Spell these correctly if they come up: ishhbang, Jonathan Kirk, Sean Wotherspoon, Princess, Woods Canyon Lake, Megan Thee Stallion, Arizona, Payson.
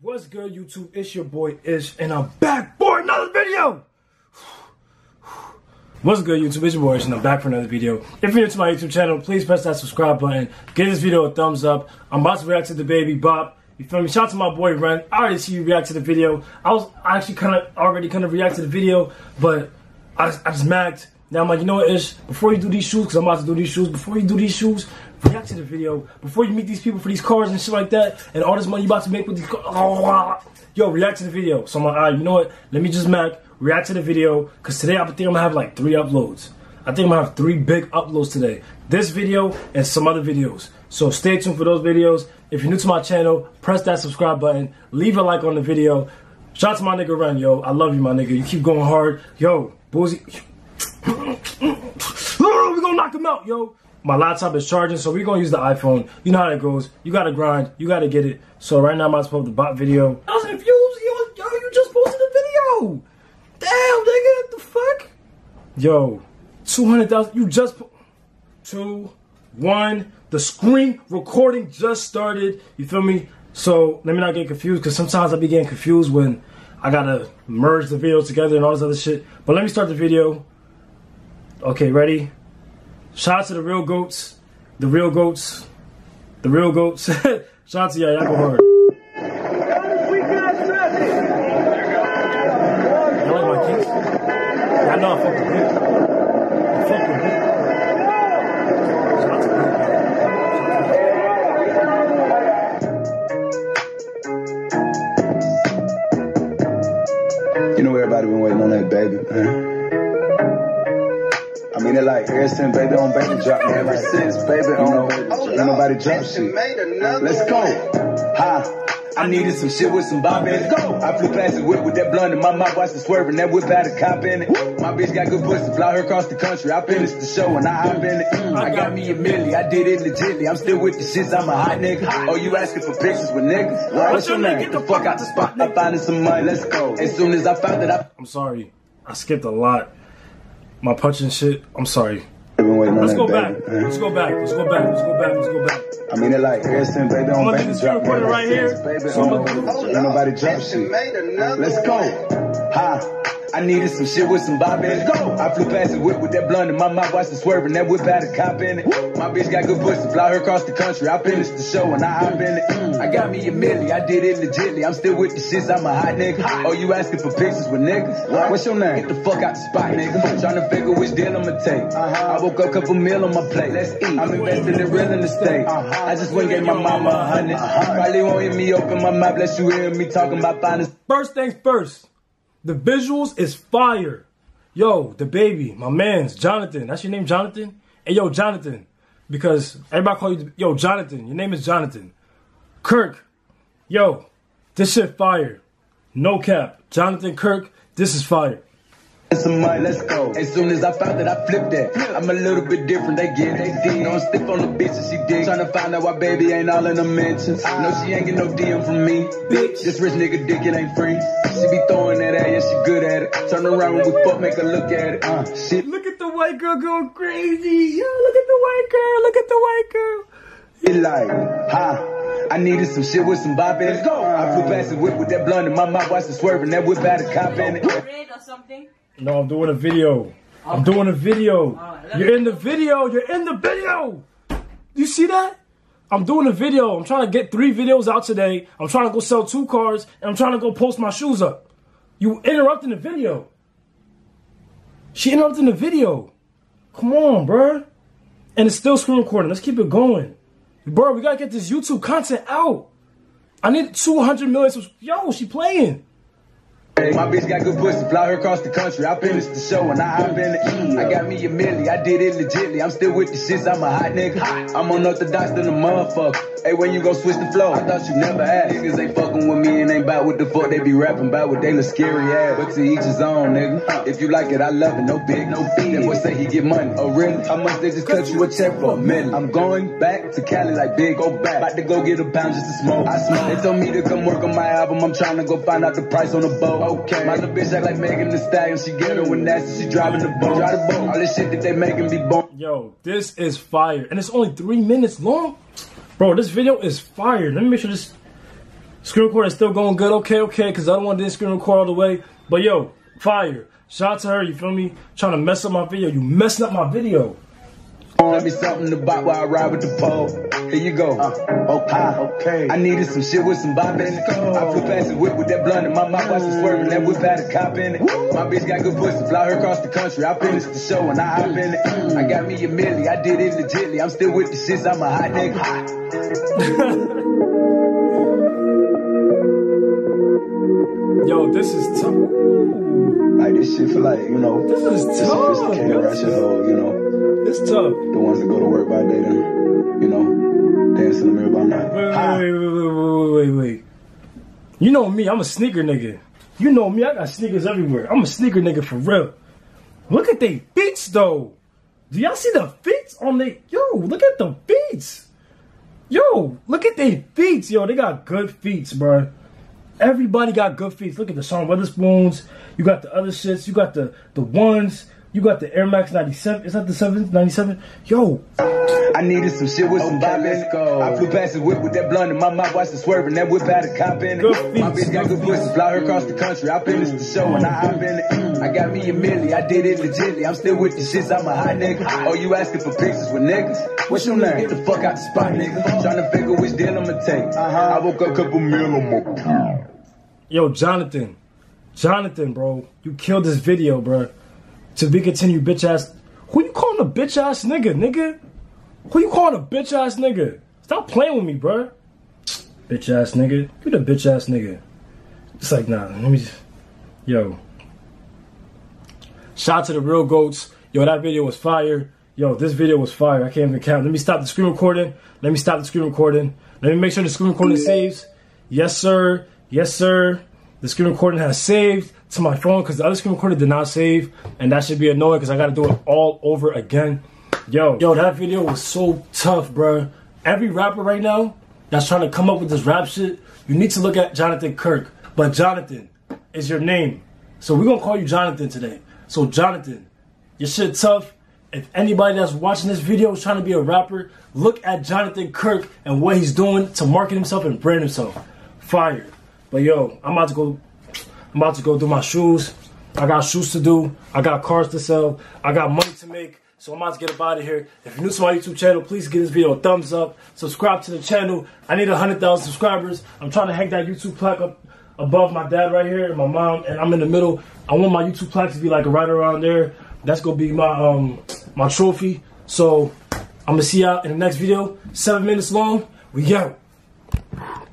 What's good, YouTube? It's your boy Ish, and I'm back for another video! What's good, YouTube? It's your boy Ish, and I'm back for another video. If you're new to my YouTube channel, please press that subscribe button. Give this video a thumbs up. I'm about to react to the baby bop. You feel me? Shout out to my boy Ren. I already see you react to the video. I was actually already react to the video, but I just magged. Now I'm like, you know what, Ish? Before you do these shoes, because I'm about to do these shoes, react to the video. Before you meet these people for these cars and shit like that, and all this money you about to make with these cars, yo, react to the video. So I'm like, alright, you know what? Let me just react to the video, because today I think I'm gonna have like 3 uploads. I think I'm gonna have 3 big uploads today. This video and some other videos. So stay tuned for those videos. If you're new to my channel, press that subscribe button. Leave a like on the video. Shout out to my nigga Ren, yo. I love you, my nigga. You keep going hard. Yo, Boozy. We're gonna knock him out, yo. My laptop is charging, so we're gonna use the iPhone. You know how that goes. You gotta grind, you gotta get it. So right now I'm about to post the bot video. I was confused, yo, you just posted a video. Damn, nigga, what the fuck? Yo, 200,000, you just 2, 1, the screen recording just started, you feel me? So let me not get confused, because sometimes I be getting confused when I gotta merge the videos together and all this other shit. But let me start the video. Okay, ready? Shout out to the real goats. The real goats. The real goats. Shout out to y'all. Y'all go hard. Y'all like my kids? Y'all know I fuck with people. I fuck with people. Shout out to people. You know everybody been waiting on that baby, man. I mean, it like ever since baby on baby drop. Ever since baby on baby drop. Ain't nobody drop shit. Let's go. Hi. I needed some shit with some bop in it. I flew past the whip with that blunt in my mouth, watched it swerving. That whip had a cop in it. My bitch got good pussy, fly her across the country. I finished the show and I hop in it. I got me a milli, I did it legitly. I'm still with the shits, I'm a hot nigga. Oh, you asking for pictures with niggas? What's your name? Get the fuck out the spot. I'm finding some money, let's go. As soon as I found it, I'm sorry, I skipped a lot. My punch and shit, I'm sorry. Let's go back. I mean, it like ever since baby on baby drop. Right here. Ain't nobody drop shit. Let's go. Hi. I needed some shit with some bop in it. I flew past the whip with that blunt in my mouth, watched it swerving. That whip had a cop in it. My bitch got good pussy, fly her across the country. I finished the show and I hop in it. I got me a milli, I did it legitly. I'm still with the shits, I'm a hot nigga. Oh, you asking for pictures with niggas? What's your name? Get the fuck out the spot, nigga. I'm trying to figure which deal I'ma take. I woke up, couple meal on my plate. Let's eat. I'm investing in real estate. I just went and gave my mama 100. Probably won't hear me open my mouth, unless you hear me talking about finance. First things first. The visuals is fire. Yo, the baby, my man's Jonathan. That's your name, Jonathan? Hey, yo, Jonathan. Because everybody call you, yo, Jonathan. Your name is Jonathan. Kirk. Yo, this shit fire. No cap. Jonathan Kirk, this is fire. Let's go. As soon as I found that I flipped that. I'm a little bit different, they did. Don't stiff on the bitch and she dig. Tryna find out why baby ain't all in the mentions. No, she ain't get no DM from me. Bitch, this rich nigga dick, it ain't free. She be throwing that at you, she good at it. Turn around when we fuck, make her look at it. Shit. Look at the white girl going crazy. Yo, look at the white girl, It like, ha. I needed some shit with some bop in it. I flew past the whip with that blunt in my mouth, watched it swerving. That whip had a cop in it. Or something. No, I'm doing a video. Okay. I'm doing a video. You're in the video. You're in the video. You see that? I'm doing a video. I'm trying to get 3 videos out today. I'm trying to go sell 2 cars, and I'm trying to go post my shoes up. You interrupting the video. She interrupting the video. Come on, bruh. And it's still screen recording. Let's keep it going. Bro, we got to get this YouTube content out. I need 200 million subscribers. Yo, she playing. My bitch got good pussy, fly her across the country. I finished the show and I hop in it. I got me a milli, I did it legitly. I'm still with the shits, I'm a hot nigga. I'm unorthodox than a motherfucker. Hey, when you gon' switch the flow? I thought you never asked. Niggas ain't fucking with me and ain't about what the fuck they be rapping about with they look scary ass. But to each his own, nigga. If you like it, I love it. No big, no fee. That boy say he get money. Oh, really? How much they just cut you a check for a million? I'm going back to Cali like big, go back. About to go get a pound just to smoke. I smoke. They told me to come work on my album. I'm trying to go find out the price on the boat. Okay, my little bitch act like Megan Thee Stallion. She get her when nasty, she driving the boat. Drive the boat. All this shit that they making be bone. Yo, this is fire, and it's only 3 minutes long, bro. This video is fire. Let me make sure this. Screen recording is still going good. Okay, because I don't want this screen record all the way. But yo, fire. Shout out to her, you feel me? Trying to mess up my video. You messing up my video. Let me something to bop while I ride with the pole. Here you go. Okay. I needed some shit with some bop in it. I flew past the whip with that blunt in my mouth. I was swerving that whip had a cop in it. My bitch got good pussy, fly her across the country. I finished the show and I hop in it. I got me a milli, I did it legitly. I'm still with the shits, I'm a hot nigga. Yo, this is tough. Like this shit for like, you know. This is tough. Sophisticated ratchet hole, you know. It's tough. The ones that go to work by day, then, you know, dance in the mirror by night. Wait. You know me, I'm a sneaker nigga. You know me, I got sneakers everywhere. I'm a sneaker nigga for real. Look at they feet though. Do y'all see the feet on they? Yo, look at the feet. Yo, look at they feet. Yo, they got good feet, bro. Everybody got good feet. Look at the Sean Wotherspoons. You got the other shits. You got the ones. You got the Air Max 97. Is that the 97? Yo. I needed some shit with some bop in it. I flew past the whip with that blunt in my mouth. Watched the swerving. That whip had a cop in it. My bitch got good pussy. Fly her across the country. I finished the show and I hop in it. I got me a milli. I did it legitly. I'm still with the shits. I'm a hot nigga. Oh, you asking for pictures with niggas? What's your name? Get the fuck out the spot, nigga. Trying to figure which deal I'ma take. I woke up a couple meal on my cow. Yo, Jonathan. Jonathan, bro. You killed this video, bro. To be continued, bitch ass. Who you calling a bitch ass nigga, nigga? Who you calling a bitch ass nigga? Stop playing with me, bro. Bitch ass nigga. You the bitch ass nigga. It's like, nah, let me just... Yo. Shout out to the real goats. Yo, that video was fire. Yo, this video was fire. I can't even count. Let me stop the screen recording. Let me stop the screen recording. Let me make sure the screen recording saves. Yes, sir. Yes, sir. The screen recording has saved to my phone because the other screen recording did not save, and that should be annoying because I gotta do it all over again. Yo, that video was so tough, bro. Every rapper right now that's trying to come up with this rap shit, you need to look at Jonathan Kirk. But Jonathan is your name, so we're gonna call you Jonathan today. So Jonathan, your shit tough. If anybody that's watching this video is trying to be a rapper, look at Jonathan Kirk and what he's doing to market himself and brand himself. Fire. But yo, I'm about to go do my shoes. I got shoes to do. I got cars to sell. I got money to make. So I'm about to get up out of here. If you're new to my YouTube channel, please give this video a thumbs up. Subscribe to the channel. I need 100,000 subscribers. I'm trying to hang that YouTube plaque up above my dad right here and my mom, and I'm in the middle. I want my YouTube plaque to be like right around there. That's gonna be my my trophy. So I'm gonna see y'all in the next video. 7 minutes long. We out.